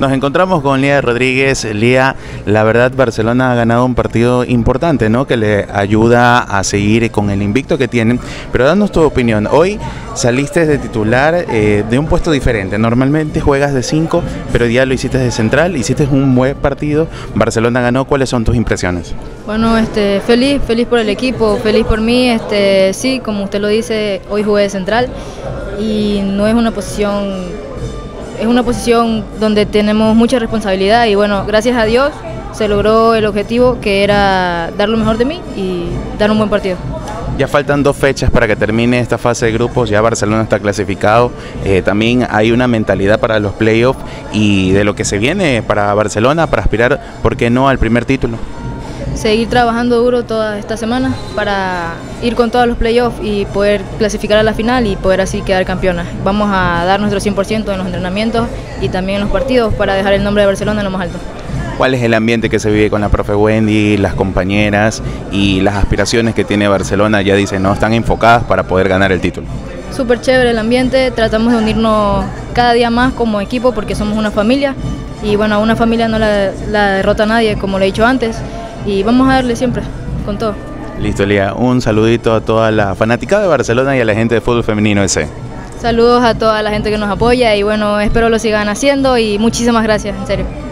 Nos encontramos con Lía Rodríguez. Lía, la verdad Barcelona ha ganado un partido importante, ¿no? Que le ayuda a seguir con el invicto que tienen, pero danos tu opinión. Hoy saliste de titular de un puesto diferente, normalmente juegas de 5, pero ya lo hiciste de central, hiciste un buen partido, Barcelona ganó. ¿Cuáles son tus impresiones? Bueno, feliz por el equipo, feliz por mí, sí, como usted lo dice, hoy jugué de central y no es una posición... Es una posición donde tenemos mucha responsabilidad y bueno, gracias a Dios se logró el objetivo que era dar lo mejor de mí y dar un buen partido. Ya faltan 2 fechas para que termine esta fase de grupos, ya Barcelona está clasificado, también hay una mentalidad para los playoffs y de lo que se viene para Barcelona, para aspirar, ¿por qué no?, al primer título. Seguir trabajando duro toda esta semana para ir con todos los playoffs y poder clasificar a la final y poder así quedar campeona. Vamos a dar nuestro 100% en los entrenamientos y también en los partidos para dejar el nombre de Barcelona en lo más alto. ¿Cuál es el ambiente que se vive con la profe Wendy, las compañeras y las aspiraciones que tiene Barcelona? Ya dicen, ¿no?, están enfocadas para poder ganar el título. Súper chévere el ambiente, tratamos de unirnos cada día más como equipo porque somos una familia y bueno, a una familia no la derrota a nadie, como lo he dicho antes. Y vamos a darle siempre, con todo. Listo, Lía. Un saludito a toda la fanaticada de Barcelona y a la gente de Fútbol Femenino Ec. Saludos a toda la gente que nos apoya y bueno, espero lo sigan haciendo y muchísimas gracias, en serio.